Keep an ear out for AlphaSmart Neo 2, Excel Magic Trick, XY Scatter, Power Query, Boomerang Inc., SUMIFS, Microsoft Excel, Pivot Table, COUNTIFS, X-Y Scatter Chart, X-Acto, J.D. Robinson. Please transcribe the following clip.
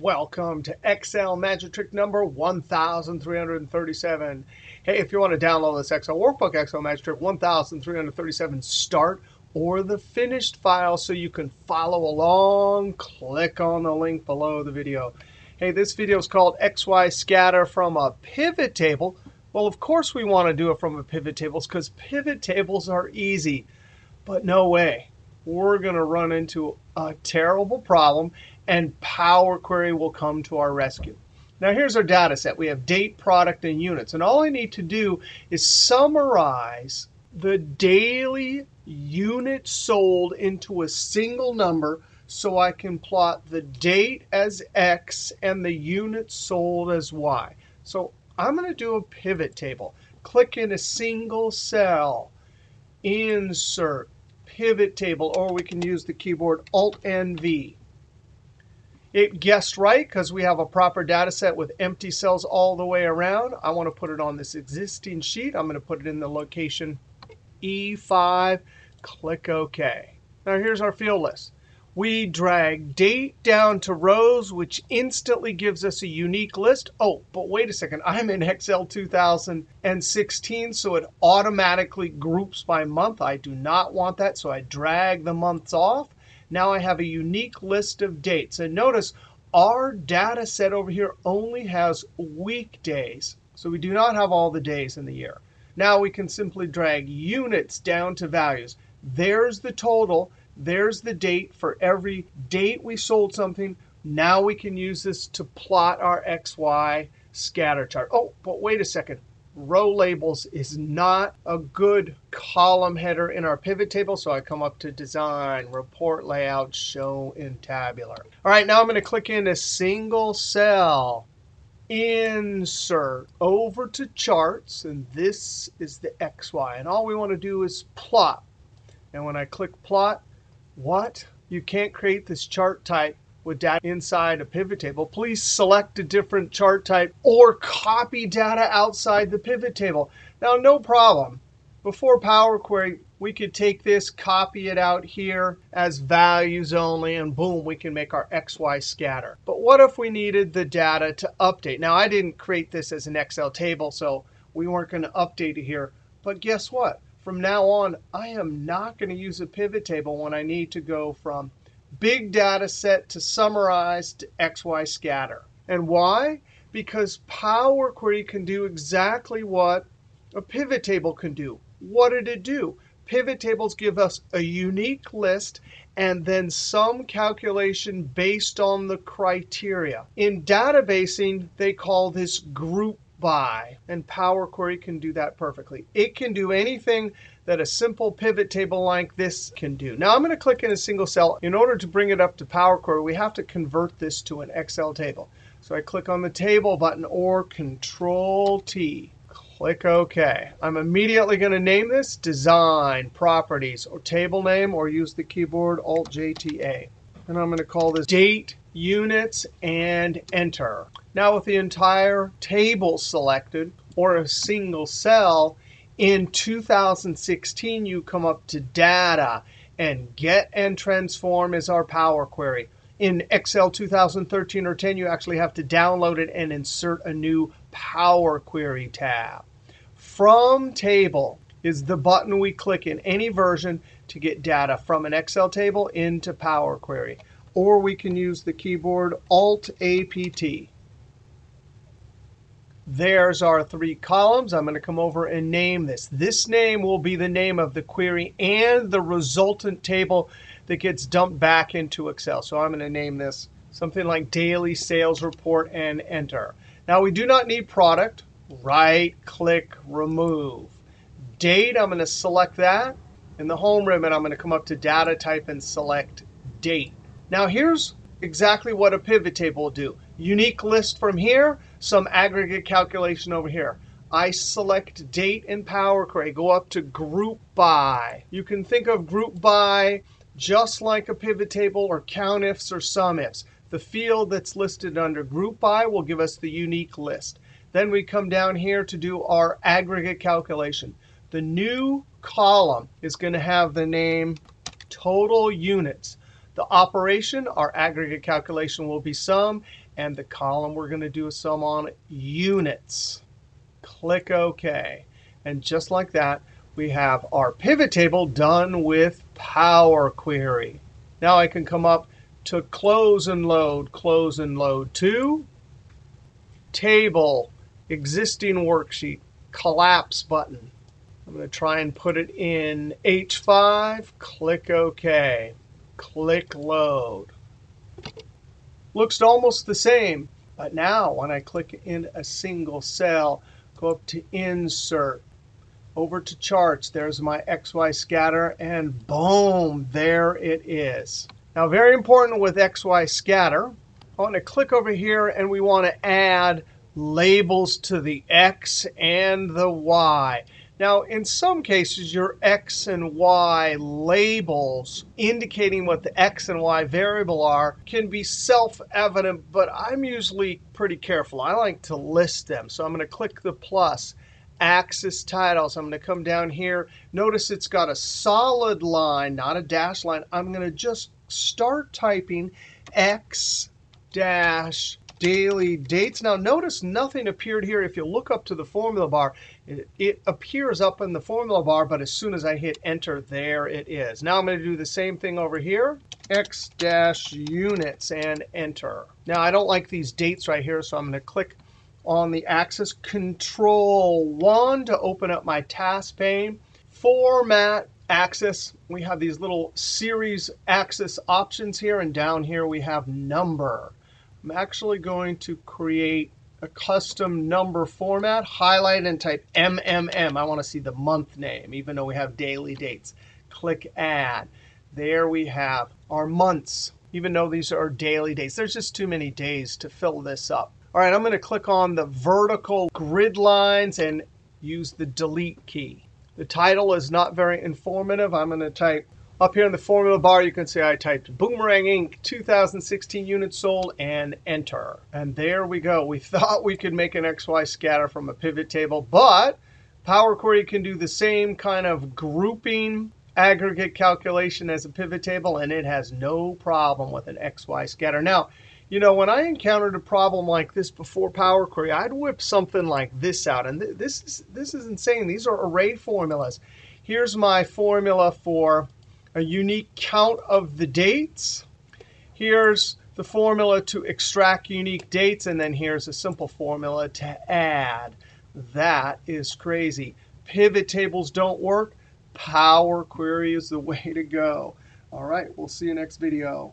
Welcome to Excel Magic Trick number 1337. Hey, if you want to download this Excel workbook, Excel Magic Trick 1337 start or the finished file so you can follow along, click on the link below the video. Hey, this video is called XY Scatter from a Pivot Table. Well, of course we want to do it from a pivot table because pivot tables are easy. But no way. We're going to run into a terrible problem, and Power Query will come to our rescue. Now, here's our data set. We have date, product, and units. And all I need to do is summarize the daily units sold into a single number so I can plot the date as X and the units sold as Y. So I'm going to do a pivot table. Click in a single cell, insert, pivot table, or we can use the keyboard Alt and V. It guessed right because we have a proper data set with empty cells all the way around. I want to put it on this existing sheet. I'm going to put it in the location E5. Click OK. Now here's our field list. We drag date down to rows, which instantly gives us a unique list. Oh, but wait a second. I'm in Excel 2016, so it automatically groups by month. I do not want that, so I drag the months off. Now I have a unique list of dates. And notice our data set over here only has weekdays. So we do not have all the days in the year. Now we can simply drag units down to values. There's the total. There's the date for every date we sold something. Now we can use this to plot our XY scatter chart. Oh, but wait a second. Row labels is not a good column header in our pivot table, so I come up to Design, Report Layout, Show in Tabular. All right, now I'm going to click in a single cell, insert over to Charts, and this is the XY. And all we want to do is plot. And when I click Plot, what? You can't create this chart type with data inside a pivot table. Please select a different chart type or copy data outside the pivot table. Now, no problem. Before Power Query, we could take this, copy it out here as values only, and boom, we can make our XY scatter. But what if we needed the data to update? Now, I didn't create this as an Excel table, so we weren't going to update it here. But guess what? From now on, I am not going to use a pivot table when I need to go from big data set to summarize to XY scatter. And why? Because Power Query can do exactly what a pivot table can do. What did it do? Pivot tables give us a unique list and then some calculation based on the criteria. In databasing, they call this group by. And Power Query can do that perfectly. It can do anything that a simple pivot table like this can do. Now I'm going to click in a single cell. In order to bring it up to Power Query, we have to convert this to an Excel table. So I click on the Table button or Control-T. Click OK. I'm immediately going to name this Design, Properties, or Table Name, or use the keyboard Alt-JTA. And I'm going to call this Date, Units, and Enter. Now with the entire table selected, or a single cell, in 2016 you come up to Data, and Get and Transform is our Power Query. In Excel 2013 or 10, you actually have to download it and insert a new Power Query tab. From Table is the button we click in any version to get data from an Excel table into Power Query. Or we can use the keyboard Alt-APT. There's our three columns. I'm going to come over and name this. This name will be the name of the query and the resultant table that gets dumped back into Excel. So I'm going to name this something like Daily Sales Report and Enter. Now, we do not need product. Right-click, remove. Date, I'm going to select that. In the home ribbon, I'm going to come up to Data Type and select Date. Now, here's exactly what a pivot table will do. Unique list from here, some aggregate calculation over here. I select Date in Power Query, go up to Group By. You can think of Group By just like a pivot table or COUNTIFS or SUMIFS. The field that's listed under Group By will give us the unique list. Then we come down here to do our aggregate calculation. The new column is going to have the name Total Units. The operation, our aggregate calculation will be sum, And the column we're going to do a sum on, units. Click OK. And just like that, we have our pivot table done with Power Query. Now I can come up to close and load to, table, existing worksheet, collapse button. I'm going to try and put it in H5, click OK, click load. Looks almost the same, but now when I click in a single cell, go up to Insert, over to Charts, there's my XY Scatter, and boom, there it is. Now very important with XY Scatter, I want to click over here and we want to add labels to the X and the Y. Now, in some cases, your X and Y labels indicating what the X and Y variable are can be self-evident, but I'm usually pretty careful. I like to list them. So I'm going to click the plus, axis titles. I'm going to come down here. Notice it's got a solid line, not a dashed line. I'm going to just start typing X dash daily dates. Now, notice nothing appeared here. If you look up to the formula bar, it appears up in the formula bar, but as soon as I hit Enter, there it is. Now I'm going to do the same thing over here, X dash units, and Enter. Now, I don't like these dates right here, so I'm going to click on the axis, Control-1 to open up my task pane, Format, Axis. We have these little series axis options here, and down here we have Number. I'm actually going to create a custom number format, highlight, and type MMM. I want to see the month name, even though we have daily dates. Click Add. There we have our months, even though these are daily dates. There's just too many days to fill this up. All right, I'm going to click on the vertical grid lines and use the Delete key. The title is not very informative. I'm going to type up here in the formula bar, you can see I typed Boomerang Inc. 2016 units sold, and Enter. And there we go. We thought we could make an XY scatter from a pivot table, but Power Query can do the same kind of grouping aggregate calculation as a pivot table, and it has no problem with an XY scatter. Now, you know, when I encountered a problem like this before Power Query, I'd whip something like this out. And this is insane. These are array formulas. Here's my formula for a unique count of the dates. Here's the formula to extract unique dates. And then here's a simple formula to add. That is crazy. Pivot tables don't work. Power Query is the way to go. All right, we'll see you next video.